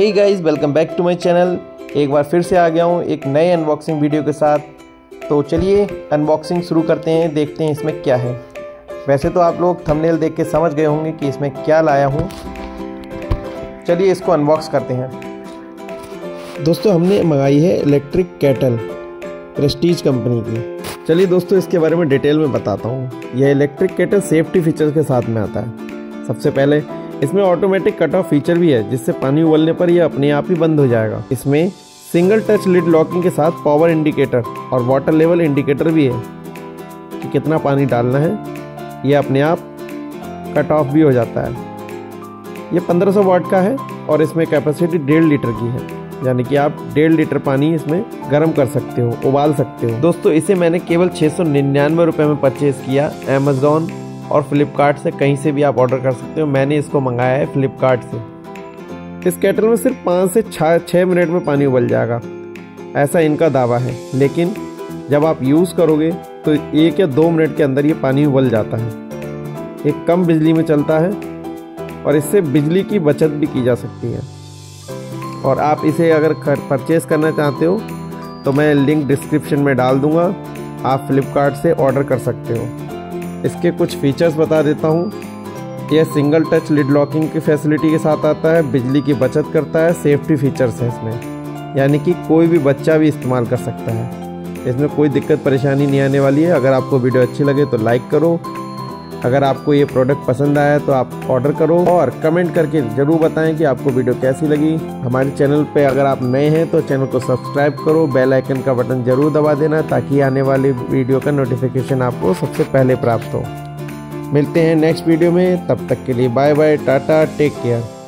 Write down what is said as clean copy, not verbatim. Hey guys, welcome back to my channel. एक बार फिर से आ गया हूँ एक नए अनबॉक्सिंग वीडियो के साथ। तो चलिए अनबॉक्सिंग शुरू करते हैं, देखते हैं इसमें क्या है। वैसे तो आप लोग थंबनेल देख के समझ गए होंगे कि इसमें क्या लाया हूँ। चलिए इसको अनबॉक्स करते हैं। दोस्तों, हमने मंगाई है इलेक्ट्रिक केटल, प्रेस्टीज कंपनी की। चलिए दोस्तों, इसके बारे में डिटेल में बताता हूँ। यह इलेक्ट्रिक केटल सेफ्टी फीचर्स के साथ में आता है। सबसे पहले इसमें ऑटोमेटिक कट ऑफ फीचर भी है, जिससे पानी उबलने पर यह अपने आप ही बंद हो जाएगा। इसमें सिंगल टच लिड लॉकिंग के साथ पावर इंडिकेटर और वाटर लेवल इंडिकेटर भी है कि कितना पानी डालना है। यह अपने आप कट ऑफ भी हो जाता है। ये 1500 वाट का है और इसमें कैपेसिटी 1.5 लीटर की है, यानी कि आप 1.5 लीटर पानी इसमें गर्म कर सकते हो, उबाल सकते हो। दोस्तों, इसे मैंने केवल 699 रुपये में परचेज़ किया। अमेज़ॉन और फ्लिपकार्ट से कहीं से भी आप ऑर्डर कर सकते हो। मैंने इसको मंगाया है फ्लिपकार्ट से। इस केटल में सिर्फ 5 से 6 मिनट में पानी उबल जाएगा, ऐसा इनका दावा है। लेकिन जब आप यूज़ करोगे तो 1 या 2 मिनट के अंदर ये पानी उबल जाता है। ये कम बिजली में चलता है और इससे बिजली की बचत भी की जा सकती है। और आप इसे अगर परचेज़ करना चाहते हो तो मैं लिंक डिस्क्रिप्शन में डाल दूँगा, आप फ्लिपकार्ट से ऑर्डर कर सकते हो। इसके कुछ फीचर्स बता देता हूँ। यह सिंगल टच लिड लॉकिंग की फैसिलिटी के साथ आता है, बिजली की बचत करता है, सेफ्टी फीचर्स है इसमें, यानी कि कोई भी बच्चा भी इस्तेमाल कर सकता है। इसमें कोई दिक्कत परेशानी नहीं आने वाली है। अगर आपको वीडियो अच्छी लगे तो लाइक करो। अगर आपको ये प्रोडक्ट पसंद आया तो आप ऑर्डर करो और कमेंट करके ज़रूर बताएं कि आपको वीडियो कैसी लगी। हमारे चैनल पे अगर आप नए हैं तो चैनल को सब्सक्राइब करो, बेल आइकन का बटन ज़रूर दबा देना ताकि आने वाली वीडियो का नोटिफिकेशन आपको सबसे पहले प्राप्त हो। मिलते हैं नेक्स्ट वीडियो में, तब तक के लिए bye bye, tata, take care.